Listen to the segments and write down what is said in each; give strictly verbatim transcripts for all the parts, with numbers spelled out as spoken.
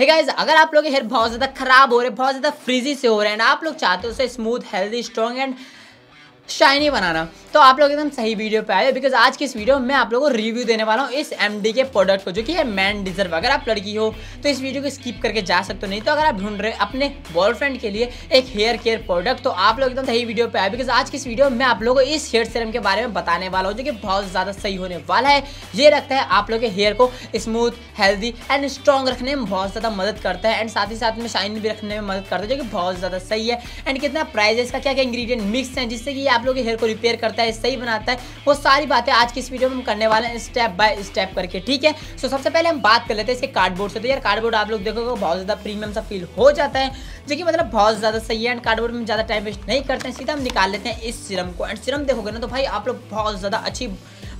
Hey guys, अगर आप लोग के हेयर बहुत ज़्यादा खराब हो रहे हैं, बहुत ज़्यादा फ्रीजी से हो रहे हैं ना, आप लोग चाहते हो उसे smooth, healthy, strong and shiny बनाना, तो आप लोग एकदम सही वीडियो पे आए हो। बिकॉज आज की इस वीडियो में मैं आप लोगों को रिव्यू देने वाला हूँ इस एमडी के प्रोडक्ट को, जो कि है मैन डिजर्व। अगर आप लड़की हो तो इस वीडियो को स्किप करके जा सकते हो, नहीं तो अगर आप ढूंढ रहे अपने बॉयफ्रेंड के लिए एक हेयर केयर प्रोडक्ट, तो आप लोग एकदम सही वीडियो पे आए। बिकॉज आज की इस वीडियो में आप लोगों को इस हेयर सीरम के बारे में बताने वाला हूँ, जो कि बहुत ज़्यादा सही होने वाला है। ये रखता है आप लोग के हेयर को स्मूथ, हेल्दी एंड स्ट्रॉन्ग रखने में बहुत ज़्यादा मदद करता है, एंड साथ ही साथ में शाइन भी रखने में मदद करता है, जो कि बहुत ज़्यादा सही है। एंड कितना प्राइस है इसका, क्या क्या इंग्रीडियंट मिक्स हैं, जिससे कि आप लोग हेयर को रिपेयर करता है, सही बनाता है, वो सारी बातें आज की इस वीडियो में हम करने वाले हैं स्टेप बाय स्टेप करके, ठीक है। सो सबसे पहले हम बात कर लेते हैं इसके कार्डबोर्ड से। तो यार कार्डबोर्ड आप लोग देखोगे बहुत ज़्यादा प्रीमियम सा फील हो जाता है, जो कि मतलब बहुत ज़्यादा सही है। एंड कार्डबोर्ड में ज़्यादा टाइम वेस्ट नहीं करते हैं, सीधा हम निकाल लेते हैं इस सीरम को। एंड सीरम देखोगे ना तो भाई आप लोग बहुत ज़्यादा अच्छी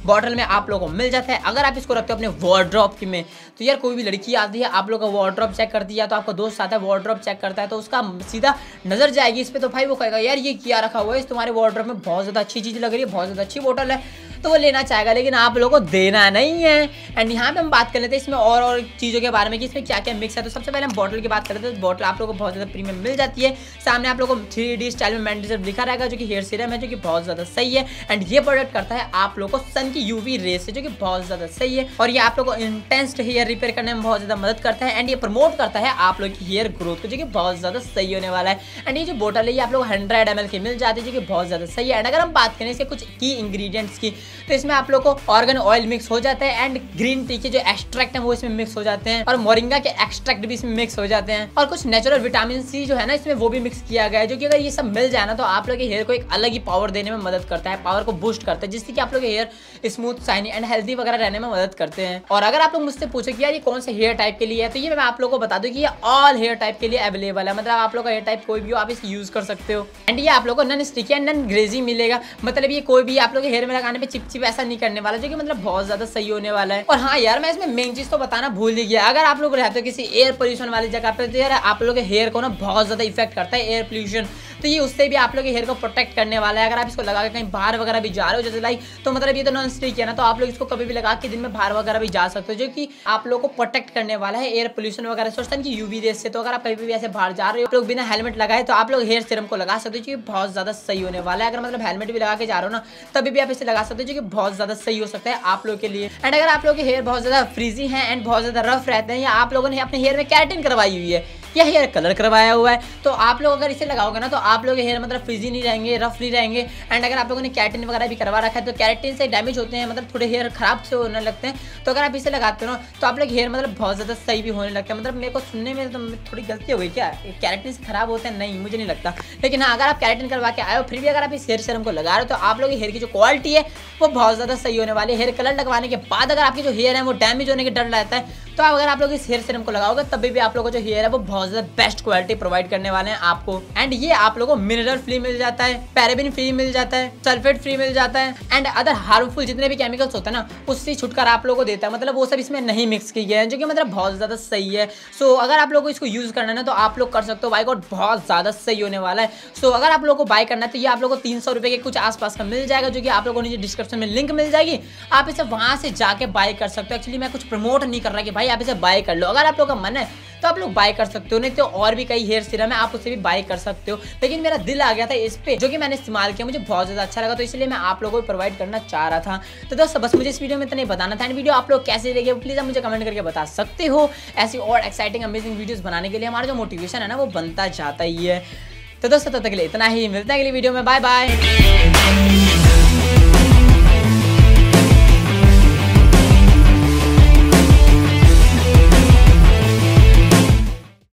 बॉटल में आप लोगों को मिल जाता है। अगर आप इसको रखते हो अपने वार्डरोब की में, तो यार कोई भी लड़की आती है, आप लोग का वार्डरोब चेक करती है, तो आपका दोस्त आता है वार्डरोब चेक करता है, तो उसका सीधा नज़र जाएगी इस पर, तो भाई वो कहेगा यार ये क्या रखा हुआ है इस तुम्हारे वार्डरोब में, बहुत ज़्यादा अच्छी चीज़ लग रही है, बहुत ज़्यादा अच्छी बॉटल है, तो वो लेना चाहेगा, लेकिन आप लोगों को देना नहीं है। एंड यहाँ पे हम बात कर लेते हैं इसमें और और चीज़ों के बारे में कि इसमें क्या क्या मिक्स है। तो सबसे पहले हम बॉटल की बात करते हैं। तो बॉटल आप लोगों को बहुत ज़्यादा प्रीमियम मिल जाती है, सामने आप लोगों को थ्री डी स्टाइल में मैन डिजर्व लिखा रहेगा, जो कि हेयर सीरम है, जो कि बहुत ज़्यादा सही है। एंड ये प्रोडक्ट करता है आप लोगों को सन की यूवी रेस से, जो कि बहुत ज़्यादा सही है, और ये आप लोगों को इंटेंस हेयर रिपेयर करने में बहुत ज़्यादा मदद करता है। एंड ये प्रमोट करता है आप लोग की हेयर ग्रोथ को, जो कि बहुत ज़्यादा सही होने वाला है। एंड ये जो बॉटल है ये आप लोग हंड्रेड एम एल की मिल जाती है, जो कि बहुत ज़्यादा सही है। एंड अगर हम बात करें इसके कुछ की इंग्रीडियंट्स की, तो इसमें आप लोग को ऑर्गन ऑयल मिक्स हो जाता है, एंड ग्रीन टी के जो एक्सट्रैक्ट है वो इसमें मिक्स हो जाते हैं, और मोरिंगा के एक्सट्रैक्ट भी इसमें मिक्स हो जाते हैं, और कुछ नेचुरल विटामिन सी जो है ना इसमें वो भी मिक्स किया गया है, जो कि अगर ये सब मिल जाए ना तो आप लोग के हेयर को एक अलग ही पावर देने में मदद करता है, पावर को बूस्ट करता है, जिससे कि आप लोग hair smooth, shiny and healthy वगैरह रहने में मदद करते हैं। और अगर आप लोग मुझसे पूछे कि यार ये कौन से हेयर टाइप के लिए है, तो ये मैं आप लोग को बता दूँ कि ये ऑल हेयर टाइप के लिए अवेलेबल है, मतलब आप लोग का हेयर टाइप कोई भी हो आप इसे यूज कर सकते हो। एंड ये आप लोग को non sticky and non greasy मिलेगा, मतलब ये कोई भी आप लोग हेयर में लगाने पर चिपचिप ऐसा नहीं करने वाला, जो कि मतलब बहुत ज्यादा सही होने वाला है। और हाँ यार, मैं इसमें मेन चीज तो बताना भूल ही गया, अगर आप लोग रहते हो किसी एयर पोल्यूशन वाली जगह पे, तो यार आप लोग के हेयर को ना बहुत ज्यादा इफेक्ट करता है एयर पोल्यूशन, तो ये उससे भी आप लोग के हेयर को प्रोटेक्ट करने वाला है। अगर आप इसको लगा के कहीं बाहर वगैरह भी जा रहे हो, जैसे लाइक तो मतलब ये तो नॉन स्टिक है ना, तो आप लोग इसको कभी भी लगा के दिन में बाहर वगैरह भी जा सकते हो, जो कि आप लोग को प्रोटेक्ट करने वाला है एयर पोल्यूशन वगैरह से, सन की यूवी रेस से। तो अगर आप कभी भी ऐसे बाहर जा रहे हो, आप लोग बिना हेलमेट लगाए, तो आप लोग हेयर सीरम को लगा सकते हो, जो कि बहुत ज्यादा सही होने वाला है। अगर मतलब हेलमेट भी लगा के जा रहे हो ना, तभी भी आप इसे लगा सकते हो, जो कि बहुत ज़्यादा सही हो सकता है आप लोग के लिए। एंड अगर आप लोग के हेयर बहुत ज़्यादा फ्रीजी हैं एंड बहुत ज़्यादा रफ रहते हैं, या आप लोगों ने अपने हेयर में केराटिन करवाई हुई है या हेयर कलर करवाया हुआ है, तो आप लोग अगर इसे लगाओगे ना तो आप लोग हेयर मतलब फ्रीजी नहीं रहेंगे, रफ नहीं रहेंगे। एंड अगर आप लोगों ने केराटिन वगैरह भी करवा रखा है, तो केराटिन से डैमेज होते हैं, मतलब थोड़े हेयर खराब से होने लगते हैं, तो अगर आप इसे लगाते हो ना तो आप लोग हेयर मतलब बहुत ज़्यादा सही भी होने लगता है। मतलब मेरे को सुनने में तो थोड़ी गलती हो गई, क्या केराटिन से खराब होते हैं? नहीं, मुझे नहीं लगता। लेकिन हाँ, अगर आप केराटिन करवा के आए हो फिर भी अगर आप इस हेयर सीरम को लगा रहे हो, तो आप लोग हेयर की जो क्वालिटी है वो बहुत ज़्यादा सही होने वाली है। हेयर कलर लगवाने के बाद अगर आपके जो हेयर है वो डैमेज होने के डर रहता है, तो अगर आप लोग इस हेयर सीरम को लगाओगे तभी भी आप लोगों को जो हेयर है वो बहुत ज़्यादा बेस्ट क्वालिटी प्रोवाइड करने वाले हैं आपको। एंड ये आप लोगों को मिनरल फ्री मिल जाता है, पैराबिन फ्री मिल जाता है, सल्फेट फ्री मिल जाता है, एंड अदर हार्मफुल जितने भी केमिकल्स होते हैं ना उससे छुटकारा आप लोगों को देता है, मतलब वो सब इसमें नहीं मिक्स किए गए हैं, जो कि मतलब बहुत ज़्यादा सही है। सो अगर आप लोग को इसको यूज़ करना है ना तो आप लोग कर सकते हो, बाई गॉड बहुत ज़्यादा सही होने वाला है। सो अगर आप लोग को बाय करना है तो ये आप लोग को तीन सौ रुपये के कुछ आसपास का मिल जाएगा, जो कि आप लोग को नीचे डिस्क्रिप्शन में लिंक मिल जाएगी, आप इसे वहाँ से जाके बाय कर सकते हो। एक्चुअली मैं कुछ प्रमोट नहीं कर रहा कि भाई आप इसे बाय कर लो, अगर आप लोग का मन है तो आप लोग बाय कर सकते हो, नहीं तो और भी कई हेयर सीरम है आप उससे भी बाय कर सकते हो। लेकिन मेरा दिल आ गया था इस पे, जो कि मैंने इस्तेमाल किया, मुझे बहुत ज़्यादा अच्छा लगा, तो इसलिए मैं आप लोगों को प्रोवाइड करना चाह रहा था। तो दोस्तों बस मुझे इस वीडियो में इतना ही बताना था। एंड वीडियो आप लोग कैसे लगे प्लीज़ आप मुझे कमेंट करके बता सकते हो। ऐसी और एक्साइटिंग अमेजिंग वीडियोज़ बनाने के लिए हमारा जो मोटिवेशन है ना वो बनता जाता ही है। तो दोस्तों तब तक के लिए इतना ही, मिलते हैं अगली वीडियो में, बाय बाय।